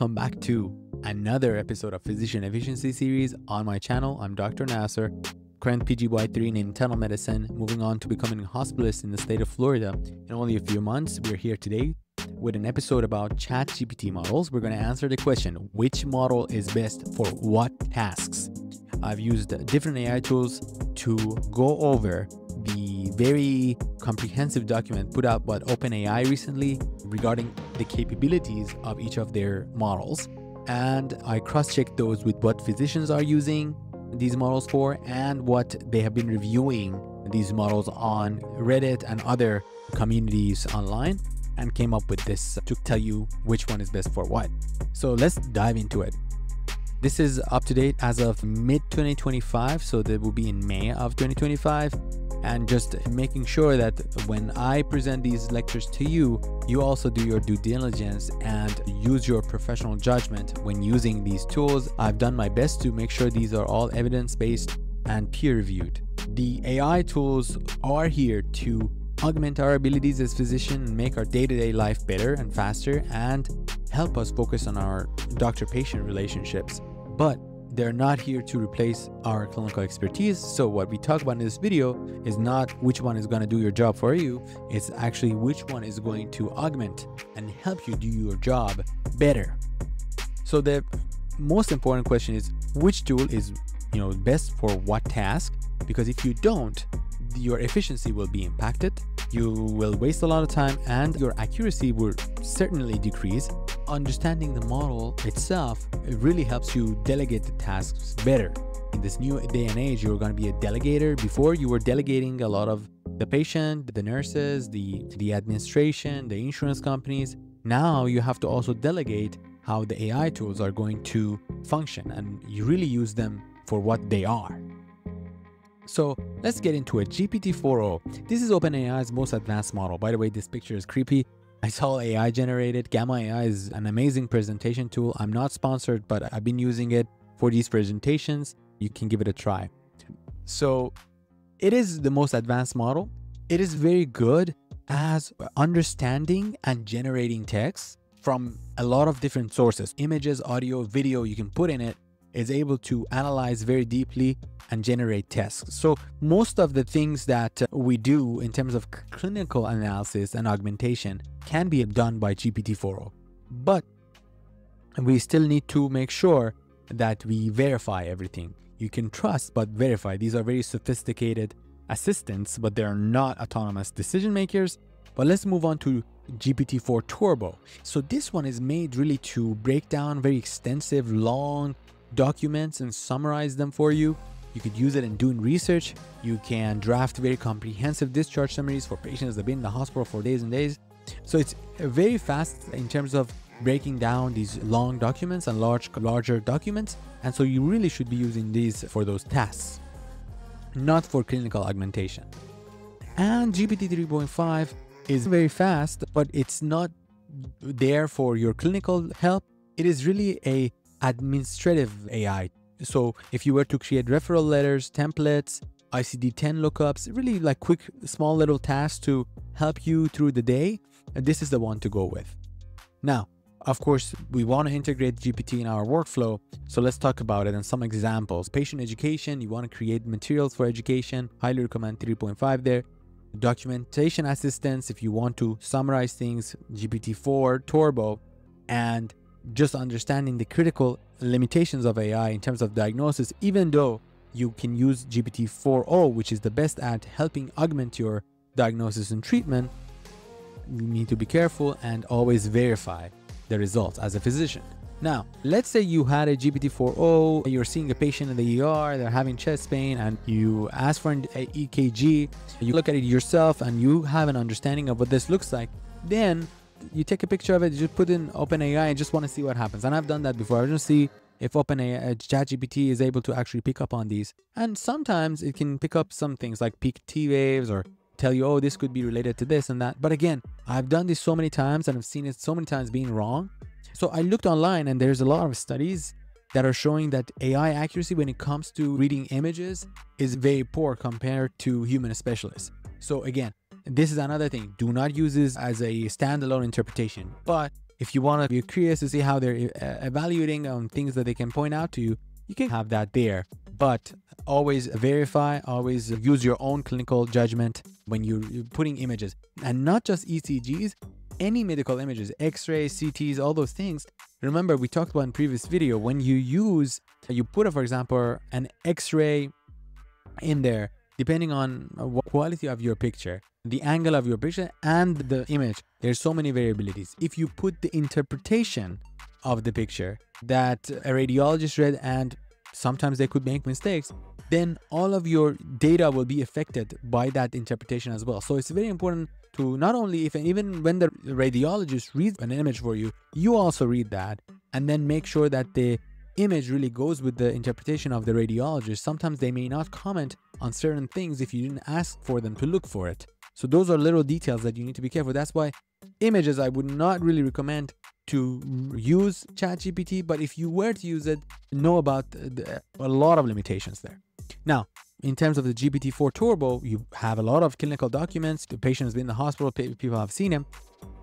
welcome back to another episode of Physician Efficiency Series on my channel. I'm Dr. Nasser, current PGY3 in internal medicine, moving on to becoming a hospitalist in the state of Florida. In only a few months, we're here today with an episode about ChatGPT models. We're going to answer the question, which model is best for what tasks? I've used different AI tools to go over the very comprehensive document put out by OpenAI recently regarding the capabilities of each of their models. And I cross-checked those with what physicians are using these models for and what they have been reviewing these models on Reddit and other communities online, and came up with this to tell you which one is best for what. So let's dive into it. This is up to date as of mid-2025, so that will be in May of 2025. And just making sure that when I present these lectures to you, you also do your due diligence and use your professional judgment when using these tools. I've done my best to make sure these are all evidence-based and peer-reviewed. The AI tools are here to augment our abilities as physicians, make our day-to-day life better and faster, and help us focus on our doctor-patient relationships. But they're not here to replace our clinical expertise. So what we talk about in this video is not which one is going to do your job for you. It's actually which one is going to augment and help you do your job better. So the most important question is, which tool is best for what task? Because if you don't, your efficiency will be impacted. You will waste a lot of time and your accuracy will certainly decrease. Understanding the model itself, it really helps you delegate the tasks better. In this new day and age, you're going to be a delegator. Before, you were delegating a lot of the patient, the nurses, the administration, the insurance companies. Now you have to also delegate how the AI tools are going to function, and you really use them for what they are. So let's get into it. GPT-4o. This is OpenAI's most advanced model. By the way, this picture is creepy. It's all AI generated. Gamma AI is an amazing presentation tool. I'm not sponsored, but I've been using it for these presentations. You can give it a try. So it is the most advanced model. It is very good as understanding and generating text from a lot of different sources. Images, audio, video you can put in it. Is able to analyze very deeply and generate tests. So most of the things that we do in terms of clinical analysis and augmentation can be done by GPT-4o, but we still need to make sure that we verify everything. You can trust, but verify. These are very sophisticated assistants, but they're not autonomous decision makers. But let's move on to GPT-4 Turbo. So this one is made really to break down very extensive, long documents and summarize them for you. You could use it in doing research. You can draft very comprehensive discharge summaries for patients that have been in the hospital for days and days. So it's very fast in terms of breaking down these long documents and larger documents. And so you really should be using these for those tasks, not for clinical augmentation. And GPT-3.5 is very fast, but it's not there for your clinical help. It is really a administrative AI. So if you were to create referral letters, templates, ICD-10 lookups, really like quick, small little tasks to help you through the day, this is the one to go with. Now, of course, we want to integrate GPT in our workflow. So let's talk about it and some examples. Patient education, you want to create materials for education. Highly recommend 3.5 there. Documentation assistance, if you want to summarize things, GPT-4 Turbo. And just understanding the critical limitations of AI in terms of diagnosis, even though you can use GPT-4o, which is the best at helping augment your diagnosis and treatment, you need to be careful and always verify the results as a physician. Now, let's say you had a GPT-4o, you're seeing a patient in the ER, they're having chest pain, and you ask for an EKG, you look at it yourself, and you have an understanding of what this looks like. Then you take a picture of it, you put in OpenAI and just want to see what happens. And I've done that before. I want to see if OpenAI, ChatGPT is able to actually pick up on these. And sometimes it can pick up some things like peak T waves or tell you, oh, this could be related to this and that. But again, I've done this so many times and I've seen it so many times being wrong. So I looked online and there's a lot of studies that are showing that AI accuracy when it comes to reading images is very poor compared to human specialists. So again, this is another thing. Do not use this as a standalone interpretation, but If you want to, you're curious to see how they're evaluating on things that they can point out to you, you can have that there. But always verify, always use your own clinical judgment when you're putting images, and not just ECGs, any medical images, x-rays, CTs, all those things. Remember, we talked about in previous video, when you put, for example, an x-ray in there, depending on what quality of your picture, the angle of your picture and the image, there's so many variabilities. If you put the interpretation of the picture that a radiologist read, and sometimes they could make mistakes, then all of your data will be affected by that interpretation as well. So it's very important to not only, if and even when the radiologist reads an image for you, you also read that, and then make sure that the image really goes with the interpretation of the radiologist. Sometimes they may not comment on certain things if you didn't ask for them to look for it. So those are little details that you need to be careful. That's why images, I would not really recommend to use ChatGPT, but if you were to use it, know about a lot of limitations there. Now, in terms of the GPT-4 Turbo, you have a lot of clinical documents. The patient has been in the hospital, people have seen him.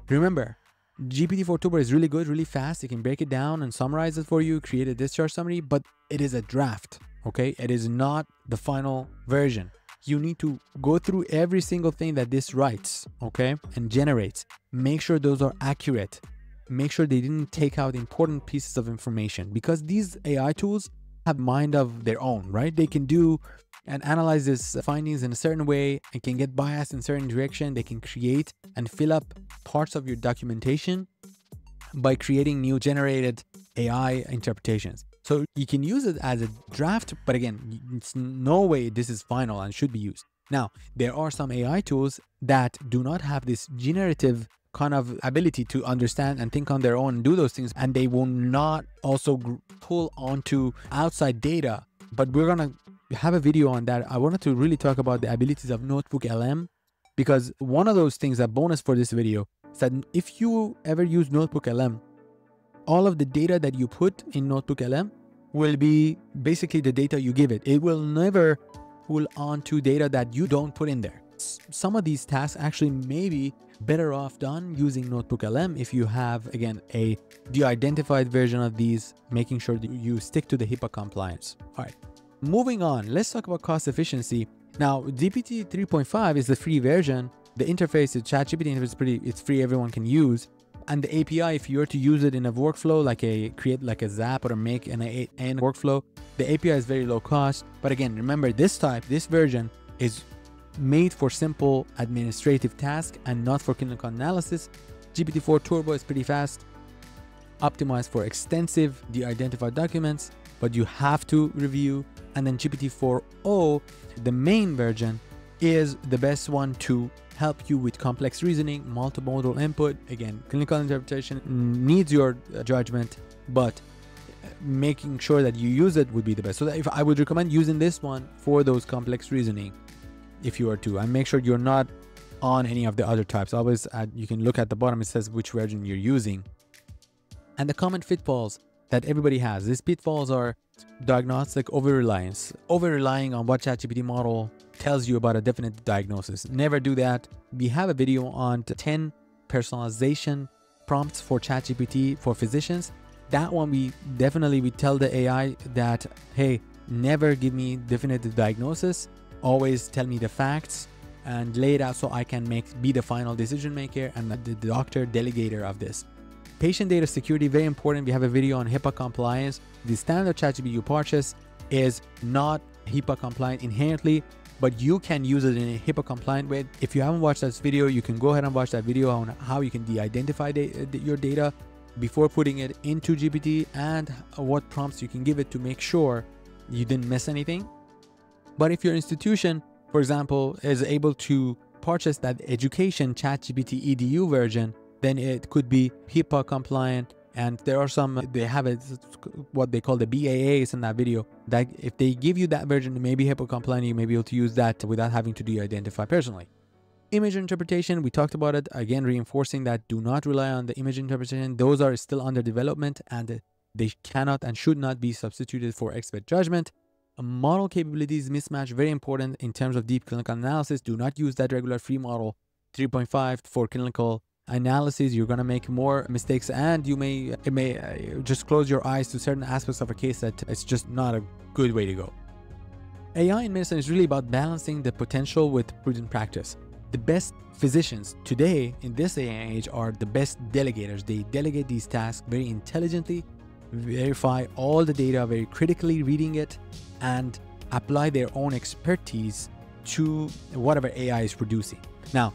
Remember, GPT-4 Turbo is really good, really fast. It can break it down and summarize it for you, create a discharge summary, but it is a draft, okay? It is not the final version. You need to go through every single thing that this writes, okay, and generates. Make sure those are accurate. Make sure they didn't take out important pieces of information, because these AI tools have mind of their own, right? They can do and analyze these findings in a certain way and can get biased in certain direction. They can create and fill up parts of your documentation by creating new generated AI interpretations. So you can use it as a draft, but again, it's no way this is final and should be used. Now, there are some AI tools that do not have this generative kind of ability to understand and think on their own and do those things, and they will not also pull onto outside data. But we're gonna have a video on that. I wanted to really talk about the abilities of Notebook LM, because one of those things, a bonus for this video, is that if you ever use Notebook LM, all of the data that you put in Notebook LM will be basically the data you give it. It will never pull onto data that you don't put in there. Some of these tasks actually may be better off done using Notebook LM if you have, again, a de-identified version of these, making sure that you stick to the HIPAA compliance. All right, moving on, let's talk about cost efficiency. Now, GPT 3.5 is the free version. The interface is ChatGPT, it's free, everyone can use. And the API, if you were to use it in a workflow, like a create like a zap or a make an AN workflow, the API is very low cost. But again, remember, this type, this version is made for simple administrative tasks and not for clinical analysis. GPT-4 Turbo is pretty fast, optimized for extensive de-identified documents, but you have to review. And then GPT-4o, the main version, is the best one to help you with complex reasoning, multimodal input. Again, clinical interpretation needs your judgment, but making sure that you use it would be the best. So that if I would recommend using this one for those complex reasoning, if you are to, and make sure you're not on any of the other types. Always you can look at the bottom, it says which version you're using. And the common pitfalls that everybody has, these pitfalls are diagnostic over-reliance, over-relying on what ChatGPT model tells you about a definite diagnosis. Never do that. We have a video on 10 personalization prompts for ChatGPT for physicians. That one, we tell the AI that, hey, never give me definitive diagnosis. Always tell me the facts and lay it out so I can be the final decision maker and the doctor delegator of this. Patient data security, very important. We have a video on HIPAA compliance. The standard ChatGPT you purchase is not HIPAA compliant inherently, but you can use it in a HIPAA compliant way. If you haven't watched this video, you can go ahead and watch that video on how you can de-identify your data before putting it into GPT and what prompts you can give it to make sure you didn't miss anything. But if your institution, for example, is able to purchase that education ChatGPT EDU version, then it could be HIPAA compliant. And there are some, they have what they call the BAAs in that video, that if they give you that version, maybe HIPAA compliant, you may be able to use that without having to de-identify personally. Image interpretation, we talked about it, again, reinforcing that do not rely on the image interpretation. Those are still under development and they cannot and should not be substituted for expert judgment. Model capabilities mismatch, very important in terms of deep clinical analysis. Do not use that regular free model 3.5 for clinical analyses, you're going to make more mistakes, and you may just close your eyes to certain aspects of a case that it's just not a good way to go. AI in medicine is really about balancing the potential with prudent practice. The best physicians today in this AI age are the best delegators. They delegate these tasks very intelligently, verify all the data very critically, reading it, and apply their own expertise to whatever AI is producing. Now,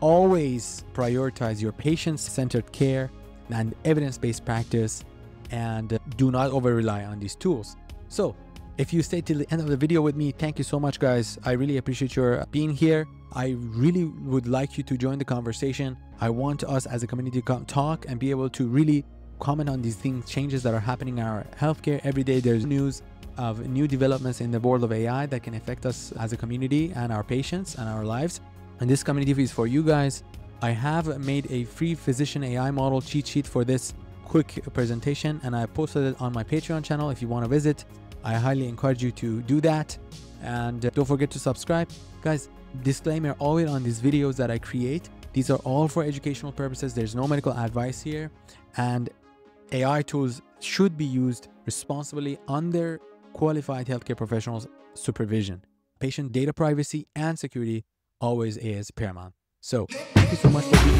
always prioritize your patient-centered care and evidence-based practice, and do not over-rely on these tools. So, if you stay till the end of the video with me, thank you so much, guys. I really appreciate your being here. I really would like you to join the conversation. I want us as a community to talk and be able to really comment on these things, changes that are happening in our healthcare. Every day there's news of new developments in the world of AI that can affect us as a community and our patients and our lives. And this community is for you guys. I have made a free physician AI model cheat sheet for this quick presentation, and I posted it on my Patreon channel. If you want to visit, I highly encourage you to do that. And don't forget to subscribe, guys. Disclaimer always on these videos that I create. These are all for educational purposes. There's no medical advice here, and AI tools should be used responsibly under qualified healthcare professionals' supervision. Patient data privacy and security always is paramount. So thank you so much for being